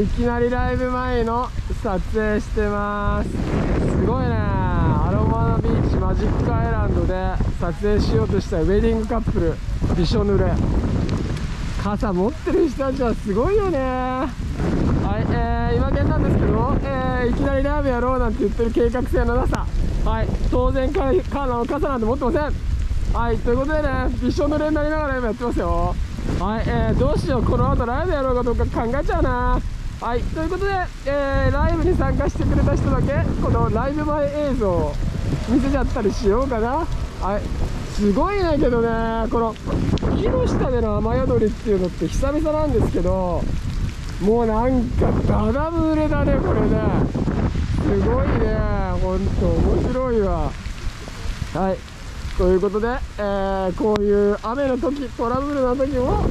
いきなりライブ前の撮影してます。すごいね、アロマナビーチマジックアイランドで撮影しようとしたウェディングカップルびしょ濡れ。傘持ってる人たちはすごいよね。はい、今現なんですけど、いきなりライブやろうなんて言ってる計画性のなさ、はい、当然傘なんて持ってません。はい、ということでね、びしょ濡れになりながら今やってますよ。はい、どうしよう、この後ライブやろうかどうか考えちゃうな。はい、ということで、ライブに参加してくれた人だけこのライブ前映像を見せちゃったりしようかな。はい、すごいねけどね、この木の下での雨宿りっていうのって久々なんですけど、もうなんかダダブレだねこれね。すごいね、ほんと面白いわ。はい、ということで、こういう雨の時、トラブルの時も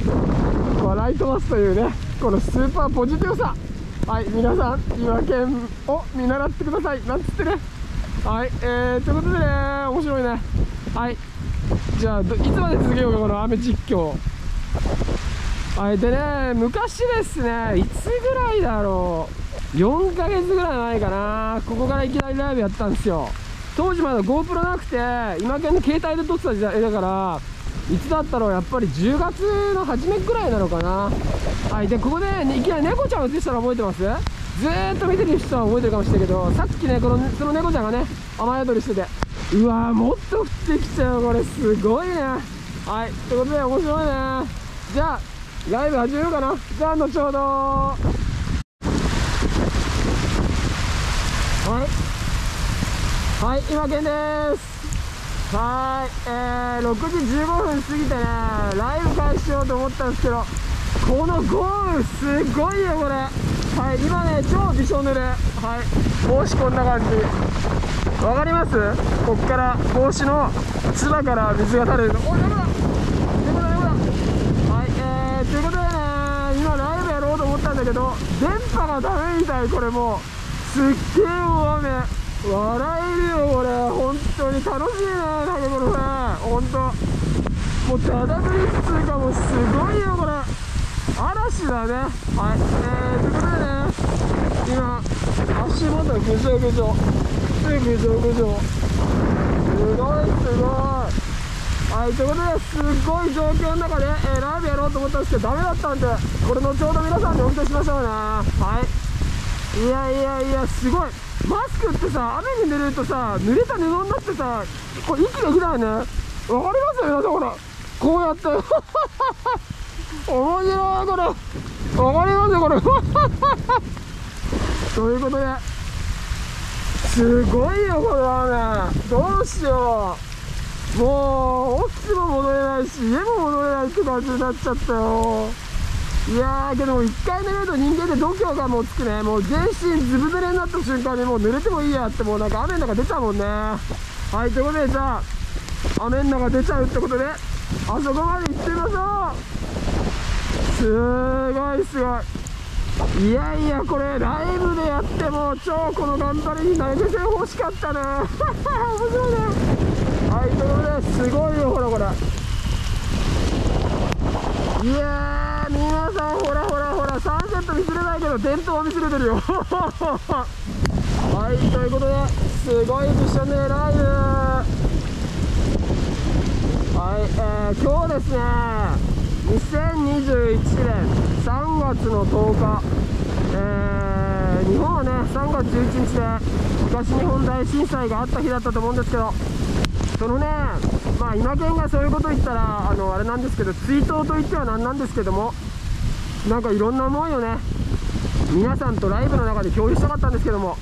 笑い飛ばすというね、このスーパーポジティブさ。はい、皆さん岩県を見習ってくださいなんつってね。はい、ということでね、面白いね。はい、じゃあいつまで続けようかこの雨実況。はいでね、昔ですね、いつぐらいだろう、4ヶ月ぐらい前かな、ここからいきなりライブやったんですよ。当時まだ GoPro なくて、今県の携帯で撮ってた時代だから、いつだったろう、やっぱり10月の初めくらいなのかな。はい、でここでいきなり猫ちゃん映したの覚えてます？ずーっと見てる人は覚えてるかもしれないけど、さっきねその猫ちゃんがね雨宿りしてて、うわーもっと降ってきちゃう、これすごいね。はい、ということで面白いね。じゃあライブ始めようかな。じゃあ後ほど。はいはい、今県です。はーい、6時15分過ぎてね、ライブ開始しようと思ったんですけど、この豪雨すごいよこれ。はい、今ね超びしょ濡れ。はい、帽子こんな感じ、わかります？こっから帽子のつばから水が垂れるの。お、やばだやばだやばだ。はい、ということでね、今ライブやろうと思ったんだけど電波がダメみたい。これもうすっげえ大雨、笑えるよこれ、本当に楽しいね。なんかこれさ、本当もうダダぶりっつうか、もうすごいよこれ、嵐だね。はい、ということでね、今足元ぐじょぐじょぐじょぐじょ、すごいすごい。はい、ということで、すごい状況の中で、ライブやろうと思ったんですけどダメだったんで、これ後ほど皆さんにお見せしましょうね。はい、いやいやいや、すごい。マスクってさ、雨に濡れるとさ、濡れた布になってさ、これ息できないよね。わかりますよ皆さん、ほらこうやって面白いこれ、わかりますよこれということで、すごいよこれはね、どうしよう、もうオフィスも戻れないし家も戻れないって感じになっちゃったよ。いやー、けども1回濡れると人間で度胸がもうつくね。もう全身ずぶ濡れになった瞬間にもう濡れてもいいやって、もうなんか雨の中出ちゃうもんね。はい、ということで、じゃあ雨の中出ちゃうってことで、あそこまで行ってみましょう。すごいすごい。いやいや、これライブでやっても超この頑張りに投げ銭欲しかったね面白いね。はい、ということで、すごいよほらこれ、いやー、皆さんほらほらほら、サンセット見せれないけど電灯は見せれてるよはい、ということで、すごいびしょ濡れライブ。はい、今日ですね、2021年3月の10日、日本はね3月11日で東日本大震災があった日だったと思うんですけど、そのね、まあ、今県がそういうこと言ったらあれなんですけど、追悼といってはなんなんですけども、なんかいろんな思いをね皆さんとライブの中で共有したかったんですけども、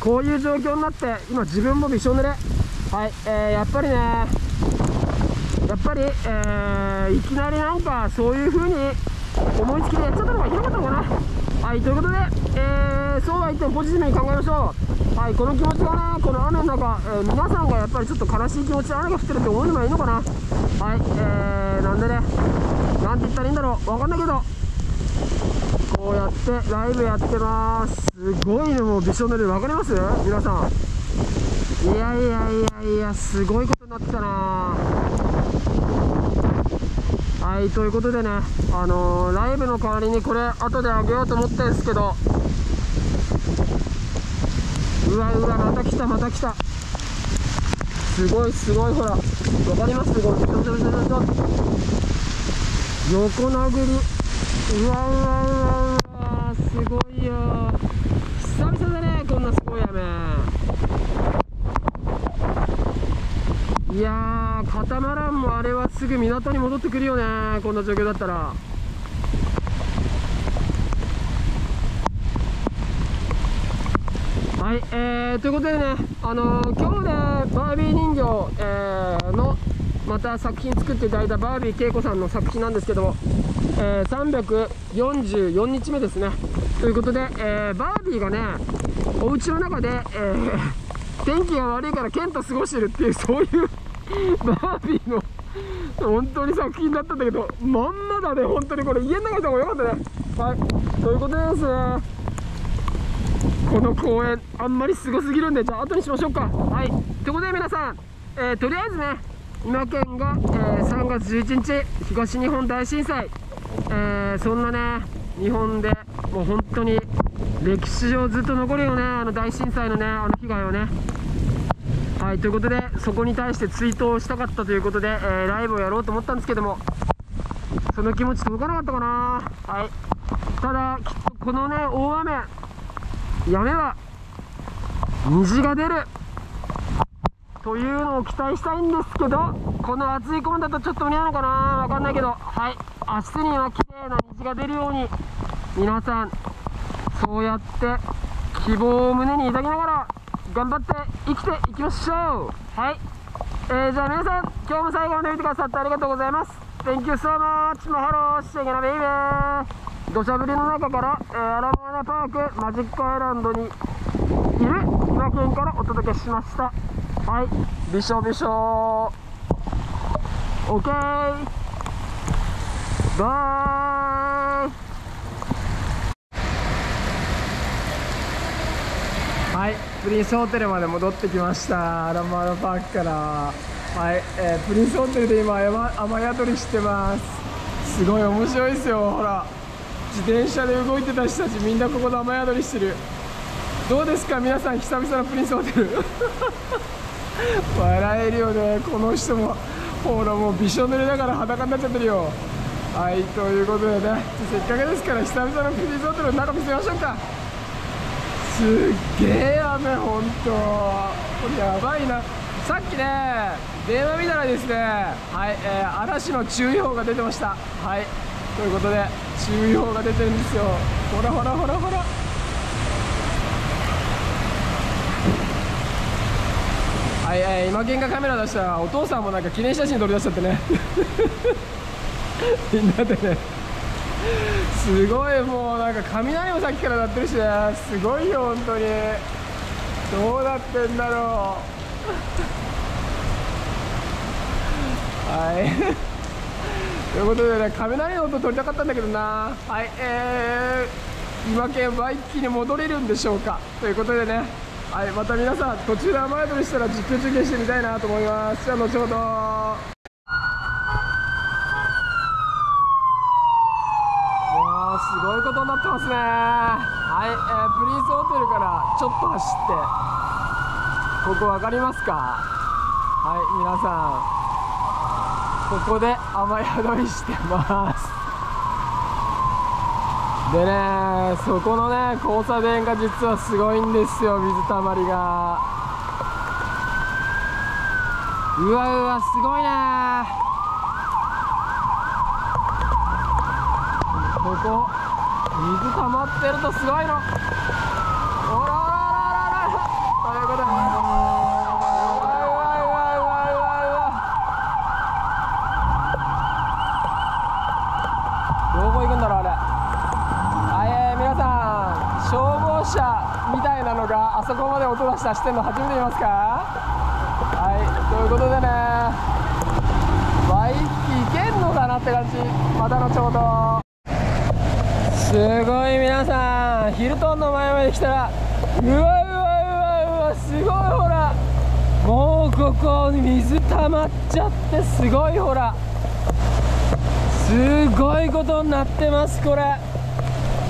こういう状況になって今自分もびしょ濡れ。はい、やっぱり、いきなりなんかそういう風に思いつきでやっちゃったのがいけなかったのかな。はい、ということで、そうは言ってもポジティブに考えましょう。はい、この気持ちがね、この雨の中、皆さんがやっぱりちょっと悲しい気持ちで雨が降ってるって思うのがいいのかな。はい、なんでね、なんて言ったらいいんだろう、わかんないけど、こうやってライブやってます。すごいね、もうびしょ濡れ、わかります皆さん。いやいやいやいや、すごいことになってたな。はい、ということでね、ライブの代わりにこれ後であげようと思ったんですけど、うわうわ、また来たまた来た、すごいすごい、ほらわかります、すごい、ちょちょちょちょちょ、横殴り、うわうわうわうわ、すごいよ、久々だねこんなすごい雨。いやー、カタマランもあれはすぐ港に戻ってくるよね、こんな状況だったら。はい、ということでね、今日ね、バービー人形、のまた作品作っていただいたバービー恵子さんの作品なんですけども、344日目ですね。ということで、バービーがね、お家の中で、天気が悪いからケンと過ごしてるっていう、そういうバービーの本当に作品だったんだけど、まんまだね、本当にこれ、家の中でもよかったね。はい、ということでですね、この公園あんまりすごすぎるんで、じゃあ後にしましょうか。はい、ということで皆さん、とりあえずね、今県が、3月11日東日本大震災、そんなね、日本でもう本当に歴史上ずっと残るよね、あの大震災のね、あの被害をね。はい、ということで、そこに対して追悼をしたかったということで、ライブをやろうと思ったんですけども、その気持ち届かなかったかな。はい、ただきっとこのね、大雨、やめは虹が出るというのを期待したいんですけど、この暑いコーンだとちょっと無理なのかな、わかんないけど、はい、明日には綺麗な虹が出るように、皆さんそうやって希望を胸に抱きながら頑張って生きていきましょう。はい、じゃあ皆さん、今日も最後まで見てくださってありがとうございます。 Thank you so much. マハローしていけなべいべー。土砂降りの中から、アラモアナパークマジックアイランドにいる今県からお届けしました。はい、びしょびしょー。オッケー。バーイ。はい、プリンスホテルまで戻ってきました。アラモアナパークから。はい、プリンスホテルで今雨宿りしてます。すごい面白いですよ。ほら。自転車で動いてた人たち、みんなここで雨宿りしてる。どうですか皆さん、久々のプリンスホテル。笑えるよね、この人も。ほら、もうびしょ濡れだから裸になっちゃってるよ。はい、ということでね、せっかくですから久々のプリンスホテルの中見せましょうか。すっげえ雨、ほんとこれやばいな。さっきね、電話見たらですね、はい、嵐の注意報が出てました。はい、ということで、注意報が出てるんですよ。ほらほらほらほら。はい、今県がカメラ出したら、お父さんもなんか記念写真撮り出しちゃってね。みんなでね。すごい、もうなんか雷もさっきから鳴ってるしね。すごいよ、本当に。どうなってんだろう。はい。ということでね、雷の音撮りたかったんだけどな。はい、今県は一気に戻れるんでしょうか。ということでね、はい、また皆さん途中で雨宿りしたら実況中継してみたいなと思います。じゃあ後ほど。すごいことになってますね。はい、プリンスホテルからちょっと走って、ここ分かりますか。はい、皆さんここで雨宿りしてます。でね、そこのね、交差点が実はすごいんですよ、水たまりが。うわうわ、すごいね。ここ、水たまってるとすごいの。ほら。あそこまで音出して走ってるの初めて見ますか。はい、ということでね、バイキ行けんのかなって感じ。また後ほど。すごい、皆さんヒルトンの前まで来たら、うわうわうわうわ、すごい、ほらもうここ水溜まっちゃって、すごい、ほらすごいことになってます。これ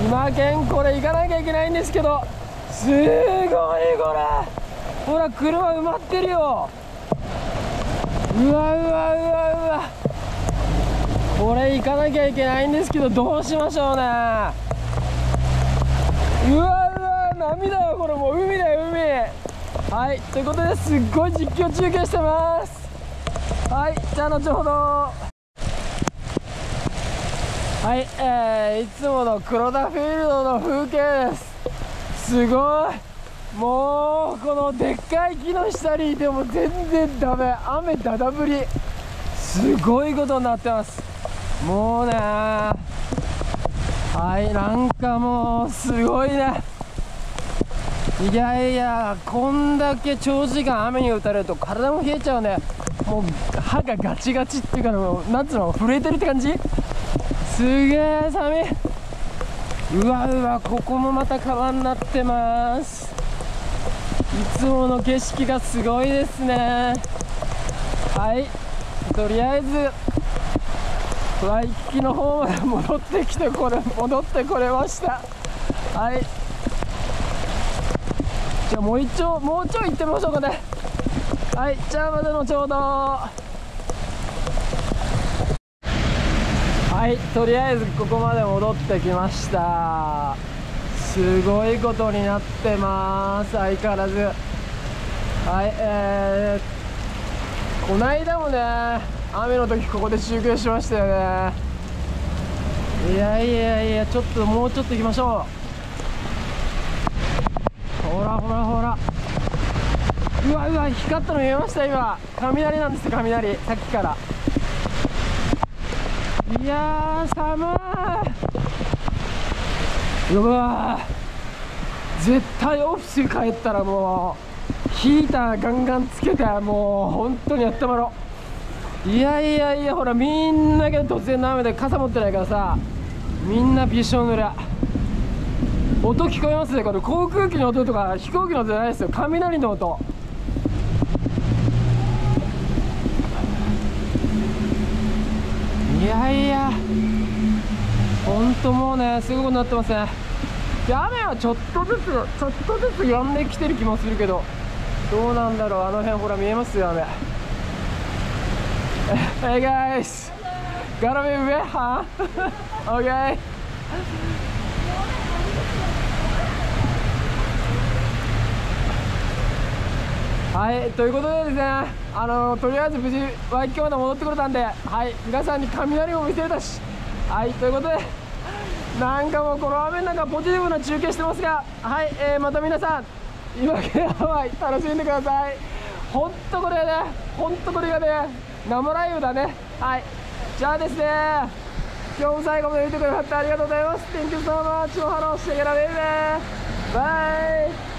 今現これ行かなきゃいけないんですけど、すごいこれ、ほら車埋まってるよ。うわうわうわうわ、これ行かなきゃいけないんですけど、どうしましょうね。うわうわ波だよこれ、もう海だよ海。はい、ということで、すっごい実況中継してます。はい、じゃあ後ほど。はい、いつもの黒田フィールドの風景です。すごい、もうこのでっかい木の下にいても全然ダメ、雨だだ降り、すごいことになってます。もうね、はい、なんかもうすごいね。いやいや、こんだけ長時間雨に打たれると体も冷えちゃうね。もう歯がガチガチっていうか、なんつうの、震えてるって感じ。すげえ寒い。うわうわ、ここもまた川になってます。いつもの景色がすごいですね。はい、とりあえずワイキキの方まで戻ってこれました。はい、じゃあもうちょい行ってみましょうかね。はい、じゃあまた後ほど。はい、とりあえずここまで戻ってきました。すごいことになってます、相変わらず。はい、こないだもね、雨の時ここで中継しましたよね。いやいやいや、ちょっともうちょっと行きましょう。ほらほらほら、うわうわ、光ったの見えました。今雷なんですよ、雷、さっきから。いやー寒い。うわー、絶対オフィス帰ったらもうヒーターガンガンつけて、もう本当にやってもらおう。いやいやいや、ほらみんなが突然の雨で傘持ってないからさ、みんなびしょ濡れ。音聞こえますね、これ航空機の音とか飛行機の音じゃないですよ、雷の音。いやいや、本当もうね、すごいことになってますね。で、雨はちょっとずつ止んできてる気もするけど、どうなんだろう。あの辺ほら見えますよ、雨。Hey guys, gotta be wet, huh? Okay. はい、ということでですね、とりあえず無事ワイキキまで戻ってこれたんで、はい、皆さんに雷も見せれたし、はい、ということで、なんかもうこの雨の中ポジティブな中継してますが、はい、また皆さん今けハワイ楽しんでください。ほんとこれがね、ほんとこれがね、生ライブだね。はい、じゃあですね、今日も最後まで見てくださってありがとうございます。Thank you so much. おはろうしていけられるね。バイ。